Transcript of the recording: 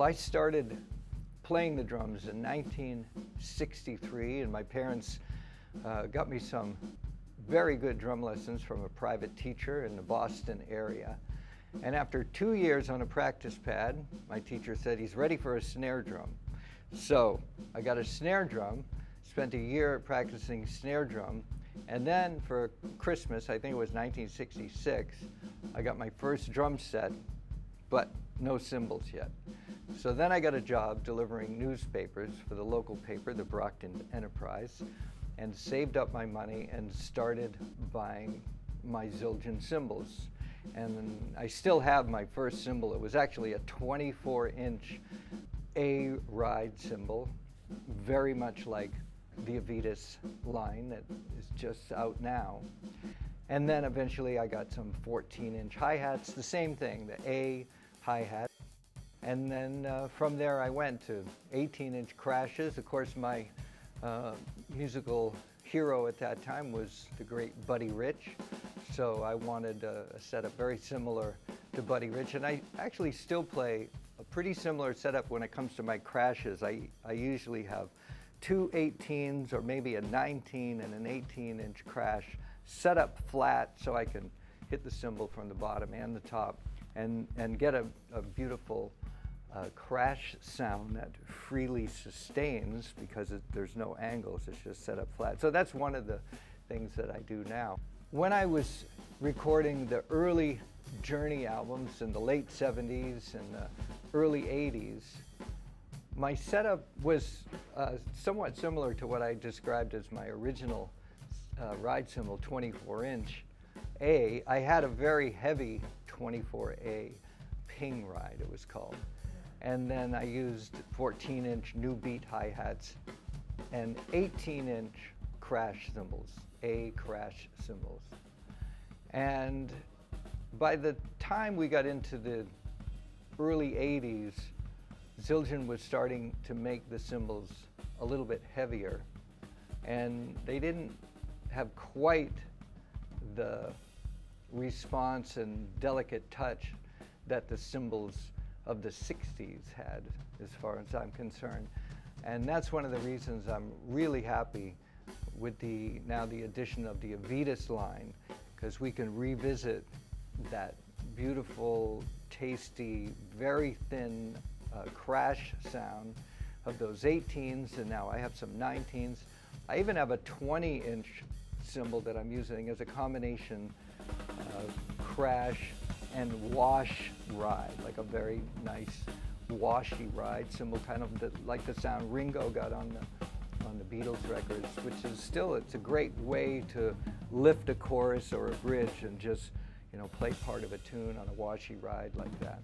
Well, I started playing the drums in 1963, and my parents got me some very good drum lessons from a private teacher in the Boston area. And after 2 years on a practice pad, my teacher said, he's ready for a snare drum. So I got a snare drum, spent a year practicing snare drum, and then for Christmas, I think it was 1966, I got my first drum set, but no cymbals yet. So then I got a job delivering newspapers for the local paper, the Brockton Enterprise, and saved up my money and started buying my Zildjian cymbals. And I still have my first cymbal. It was actually a 24-inch A-ride cymbal, very much like the Avitus line that is just out now. And then eventually I got some 14-inch hi-hats, the same thing, the A hi-hat. And then from there I went to 18-inch crashes. Of course, my musical hero at that time was the great Buddy Rich. So I wanted a setup very similar to Buddy Rich. And I actually still play a pretty similar setup when it comes to my crashes. I usually have two 18s or maybe a 19 and an 18-inch crash set up flat so I can hit the cymbal from the bottom and the top and get a beautiful crash sound that freely sustains because there's no angles, it's just set up flat. So that's one of the things that I do now. When I was recording the early Journey albums in the late 70s and the early 80s, my setup was somewhat similar to what I described as my original ride cymbal, 24-inch A. I had a very heavy 24A ping ride, it was called. And then I used 14-inch new beat hi-hats and 18-inch crash cymbals, A crash cymbals. And by the time we got into the early 80s, Zildjian was starting to make the cymbals a little bit heavier, and they didn't have quite the response and delicate touch that the cymbals of the 60s had, as far as I'm concerned. And that's one of the reasons I'm really happy with now the addition of the Avitus line, because we can revisit that beautiful, tasty, very thin crash sound of those 18s, and now I have some 19s. I even have a 20-inch cymbal that I'm using as a combination crash and wash ride, like a very nice washy ride cymbal, kind of like the sound Ringo got on the Beatles records, which is still, it's a great way to lift a chorus or a bridge and just, you know, play part of a tune on a washy ride like that.